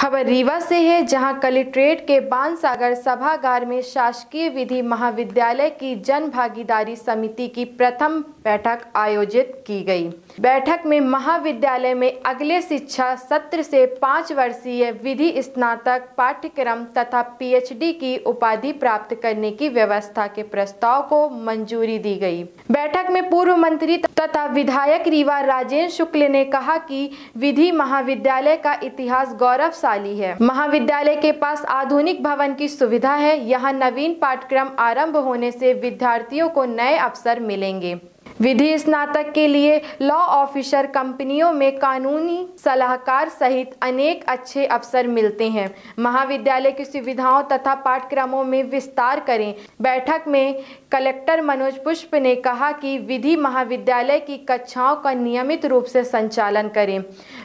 खबर रीवा से है, जहां कलेक्ट्रेट के बानसागर सभागार में शासकीय विधि महाविद्यालय की जन भागीदारी समिति की प्रथम बैठक आयोजित की गई। बैठक में महाविद्यालय में अगले शिक्षा सत्र से 5 वर्षीय विधि स्नातक पाठ्यक्रम तथा पीएचडी की उपाधि प्राप्त करने की व्यवस्था के प्रस्ताव को मंजूरी दी गई। बैठक में पूर्व मंत्री तथा विधायक रीवा राजेंद्र शुक्ल ने कहा कि विधि महाविद्यालय का इतिहास गौरवशाली है। महाविद्यालय के पास आधुनिक भवन की सुविधा है। यहाँ नवीन पाठ्यक्रम आरंभ होने से विद्यार्थियों को नए अवसर मिलेंगे। विधि स्नातक के लिए लॉ ऑफिसर, कंपनियों में कानूनी सलाहकार सहित अनेक अच्छे अवसर मिलते हैं। महाविद्यालय की सुविधाओं तथा पाठ्यक्रमों में विस्तार करें। बैठक में कलेक्टर मनोज पुष्प ने कहा कि विधि महाविद्यालय की कक्षाओं का नियमित रूप से संचालन करें।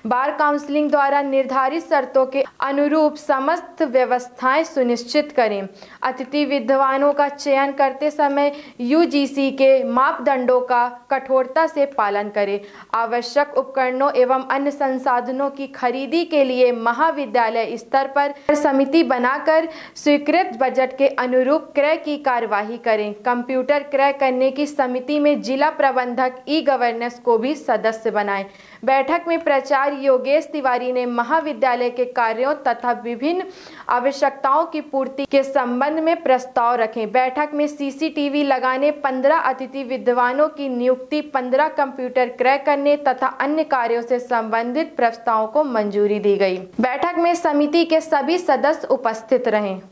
बार काउंसिलिंग द्वारा निर्धारित शर्तों के अनुरूप समस्त व्यवस्थाएं सुनिश्चित करें। अतिथि विद्वानों का चयन करते समय यूजीसी के मापदंडों का कठोरता से पालन करें। आवश्यक उपकरणों एवं अन्य संसाधनों की खरीदी के लिए महाविद्यालय स्तर पर समिति बनाकर स्वीकृत बजट के अनुरूप क्रय की कार्यवाही करें। कंप्यूटर क्रय करने की समिति में जिला प्रबंधक ई गवर्नेंस को भी सदस्य बनाएं। बैठक में प्राचार्य योगेश तिवारी ने महाविद्यालय के कार्यों तथा विभिन्न आवश्यकताओं की पूर्ति के संबंध में प्रस्ताव रखें। बैठक में सीसीटीवी लगाने, 15 अतिथि विद्वानों की नियुक्ति, 15 कंप्यूटर क्रय करने तथा अन्य कार्यों से संबंधित प्रस्तावों को मंजूरी दी गई। बैठक में समिति के सभी सदस्य उपस्थित रहे।